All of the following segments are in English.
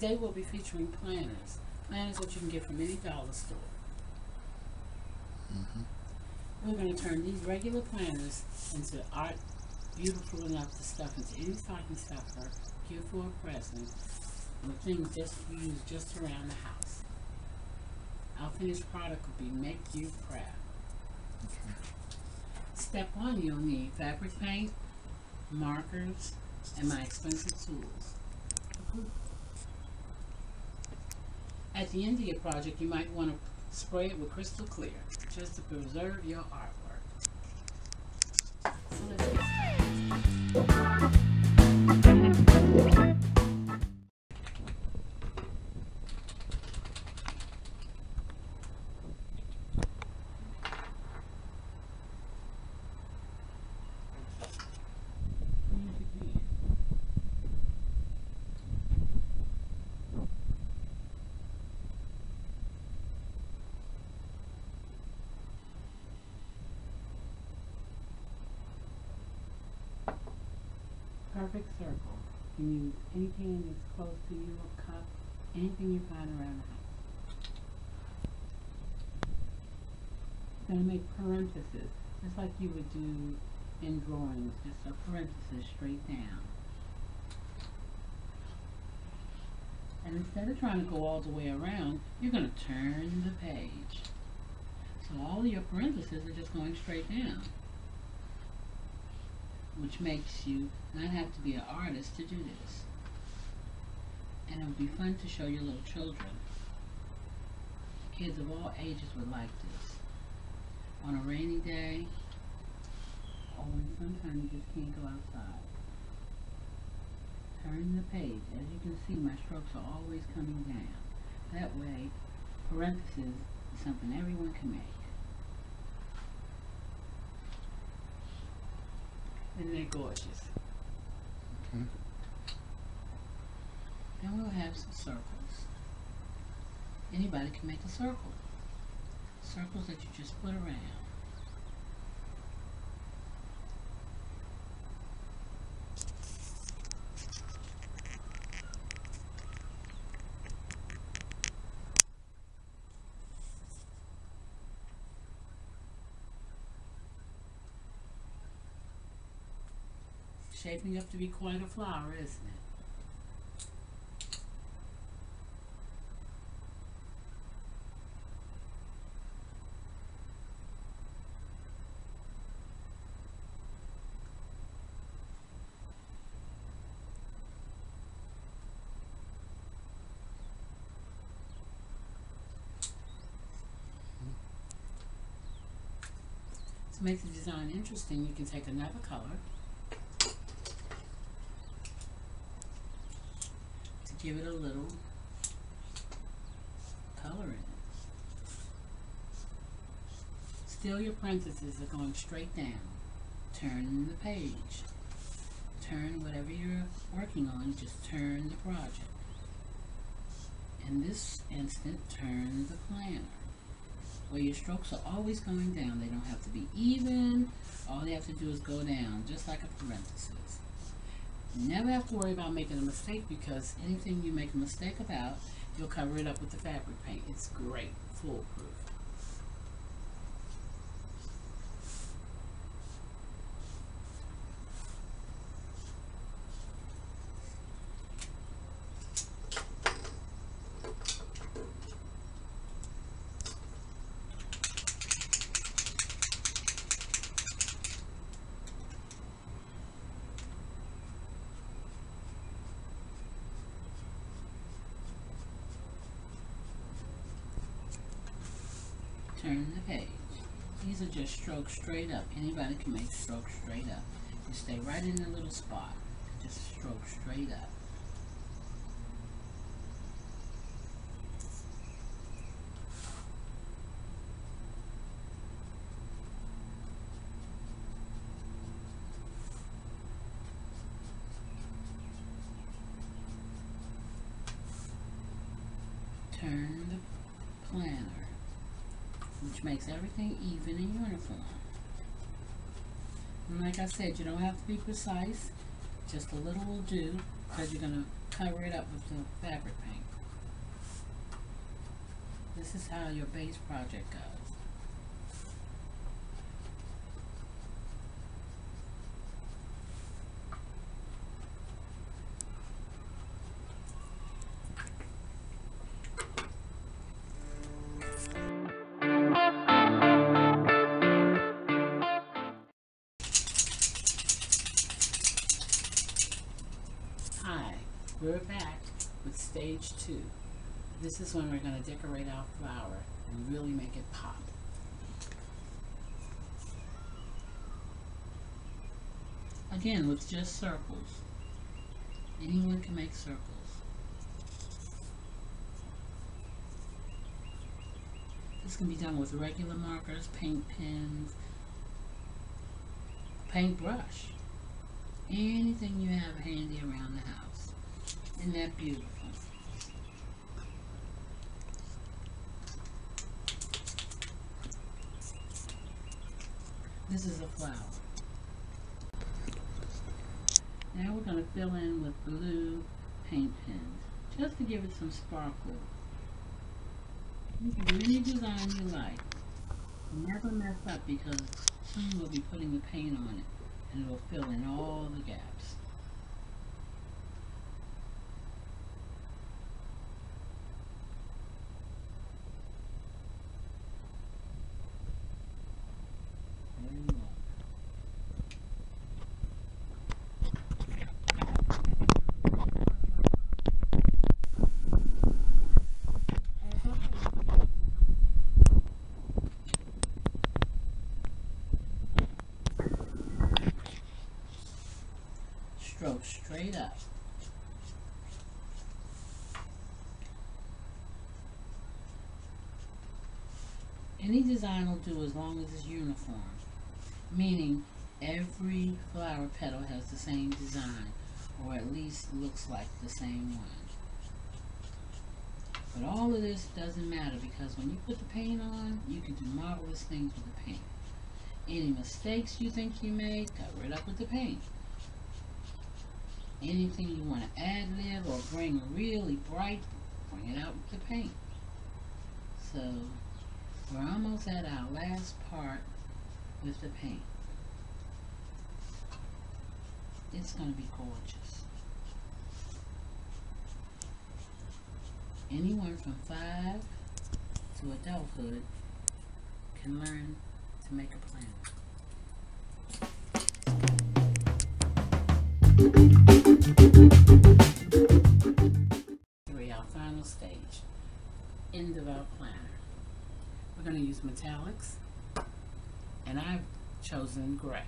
Today we'll be featuring planners. Planners what you can get from any dollar store. Mm-hmm. We're going to turn these regular planners into art, beautiful enough to stuff into any stocking stuffer, give for a present, and things just used just around the house. Our finished product will be make you proud. Okay. Step 1, you'll need fabric paint, markers, and my expensive tools. At the end of your project, you might want to spray it with crystal clear just to preserve your artwork. So let's get started. Perfect circle. You can use anything that's close to you, a cup, anything you find around the house. You're going to make parentheses, just like you would do in drawings, just a parenthesis straight down. And instead of trying to go all the way around, you're going to turn the page. So all of your parentheses are just going straight down, which makes you not have to be an artist to do this. And it would be fun to show your little children. Kids of all ages would like this. On a rainy day, or when sometimes you just can't go outside. Turn the page. As you can see, my strokes are always coming down. That way, parentheses is something everyone can make. And they're gorgeous. Mm-hmm. Then we'll have some circles. Anybody can make a circle. Circles that you just put around. Shaping up to be quite a flower, isn't it? To make the design interesting, you can take another color. Give it a little color in it. Still your parentheses are going straight down. Turn the page. Turn whatever you're working on, just turn the project. In this instant, turn the planner. Where your strokes are always going down. They don't have to be even. All they have to do is go down, just like a parenthesis. You never have to worry about making a mistake, because anything you make a mistake about, you'll cover it up with the fabric paint. It's great, foolproof. Turn the page. These are just strokes straight up. Anybody can make strokes straight up. You stay right in the little spot. Just stroke straight up. Turn the planner, which makes everything even and uniform. And like I said, you don't have to be precise, just a little will do, because you're going to cover it up with some fabric paint. This is how your base project goes. We're back with stage two. This is when we're going to decorate our flower and really make it pop. Again, with just circles. Anyone can make circles. This can be done with regular markers, paint pens, paintbrush, anything you have handy around the house. Isn't that beautiful? This is a flower. Now we're going to fill in with blue paint pens, just to give it some sparkle. You can do any design you like. Never mess up, because soon we'll be putting the paint on it, and it will fill in all the gaps. Stroke straight up. Any design will do as long as it's uniform, meaning every flower petal has the same design, or at least looks like the same one. But all of this doesn't matter, because when you put the paint on, you can do marvelous things with the paint. Any mistakes you think you made, cover it up with the paint. Anything you want to ad-lib or bring really bright, bring it out with the paint. So, we're almost at our last part with the paint. It's going to be gorgeous. Anyone from 5 to adulthood can learn to make a plan. We're our final stage, end of our planner. We're going to use metallics, and I've chosen gray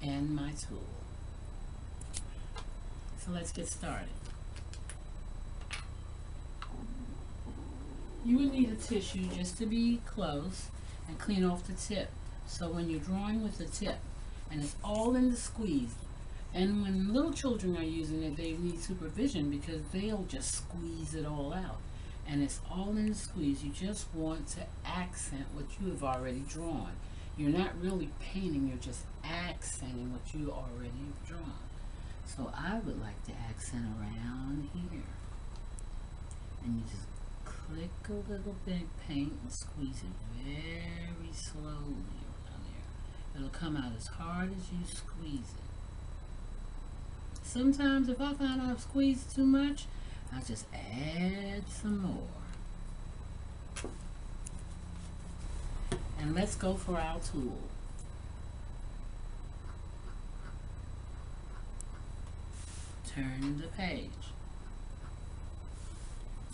and my tool. So let's get started. You would need a tissue just to be close and clean off the tip, so when you're drawing with the tip, and it's all in the squeeze. And when little children are using it, they need supervision, because they'll just squeeze it all out. And it's all in the squeeze. You just want to accent what you have already drawn. You're not really painting, you're just accenting what you already have drawn. So I would like to accent around here. And you just click a little bit of paint and squeeze it very slowly. It'll come out as hard as you squeeze it. Sometimes if I find I've squeezed too much, I just add some more. And let's go for our tool. Turn the page.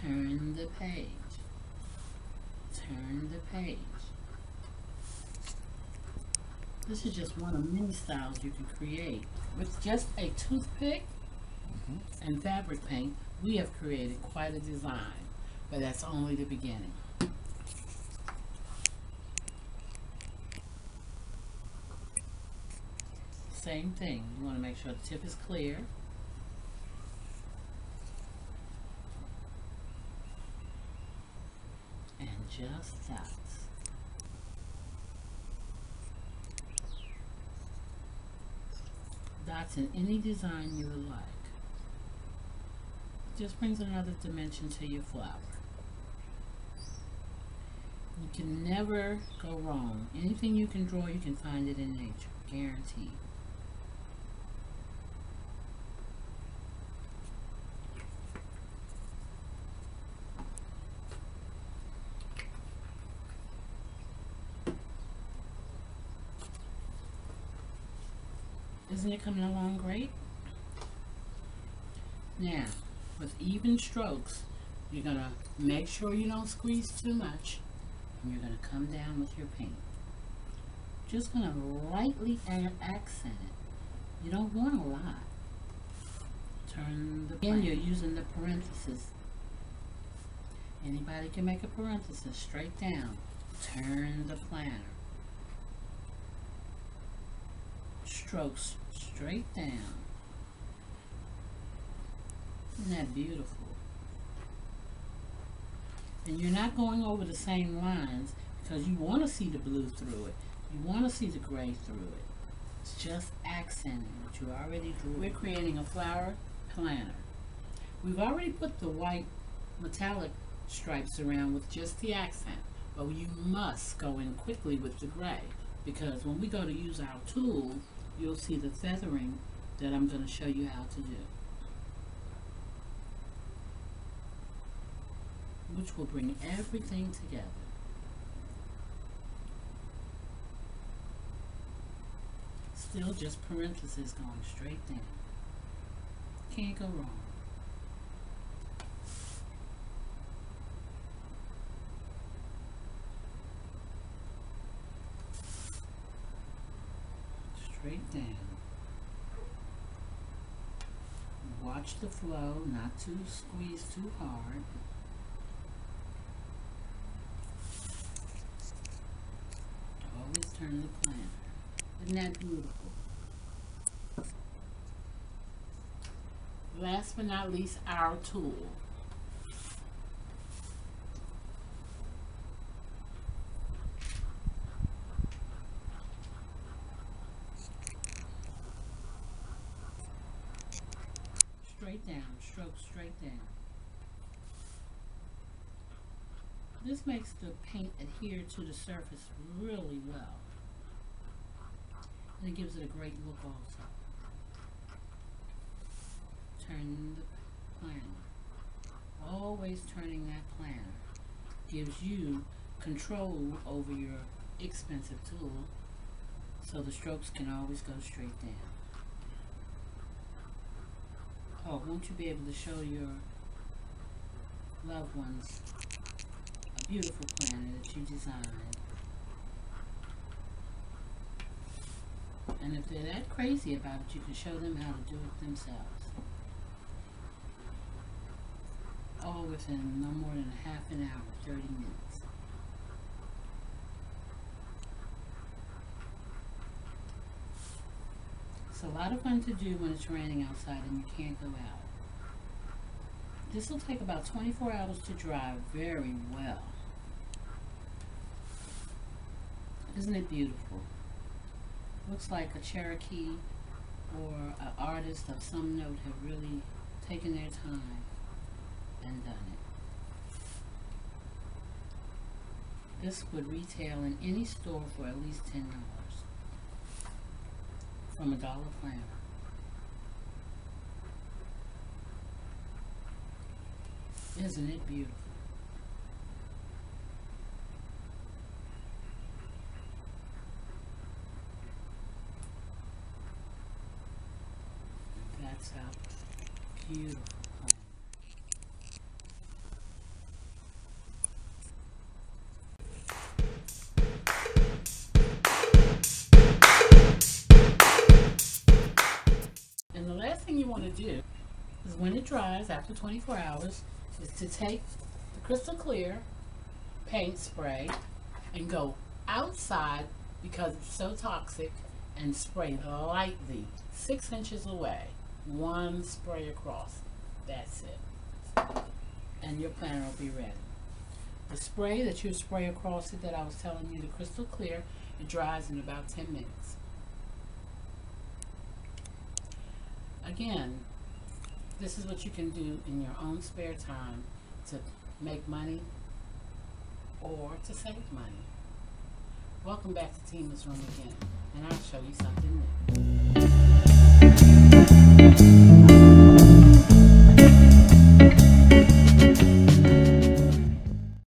Turn the page. Turn the page. This is just one of many styles you can create. With just a toothpick and fabric paint, we have created quite a design, but that's only the beginning. Same thing, you want to make sure the tip is clear. And just dots. Dots in any design you would like. just brings another dimension to your flower. You can never go wrong. Anything you can draw, you can find it in nature, guaranteed. Isn't it coming along great? Now, with even strokes, you're going to make sure you don't squeeze too much, and you're going to come down with your paint. Just going to lightly accent it. You don't want a lot. Turn the pen, you're using the parenthesis. Anybody can make a parenthesis straight down. Turn the planner. Strokes straight down. Isn't that beautiful? And you're not going over the same lines because you want to see the blue through it. You want to see the gray through it. It's just accenting what you already drew. We're creating a flower planner. We've already put the white metallic stripes around with just the accent, but you must go in quickly with the gray, because when we go to use our tool, you'll see the feathering that I'm going to show you how to do, which will bring everything together. Still just parentheses going straight down. Can't go wrong. Straight down. Watch the flow, not to squeeze too hard. Always turn the planner. Isn't that beautiful? Last but not least, our tool. Straight down, stroke straight down. This makes the paint adhere to the surface really well, and it gives it a great look also. Turn the planner. Always turning that planner gives you control over your expensive tool, so the strokes can always go straight down. Oh, won't you be able to show your loved ones a beautiful planner that you designed? And if they're that crazy about it, you can show them how to do it themselves. All within no more than a half an hour, 30 minutes. It's a lot of fun to do when it's raining outside and you can't go out. This will take about 24 hours to dry very well. Isn't it beautiful? Looks like a Cherokee or an artist of some note have really taken their time and done it. This would retail in any store for at least $10. From a dollar planner. Isn't it beautiful? That's how beautiful. Do is when it dries after 24 hours is to take the crystal clear paint spray and go outside, because it's so toxic, and spray lightly 6 inches away, one spray across. That's it, and your planner will be ready. The spray that you spray across it that I was telling you, the crystal clear, it dries in about 10 minutes. Again, this is what you can do in your own spare time to make money or to save money. Welcome back to Tima's Room again, and I'll show you something new.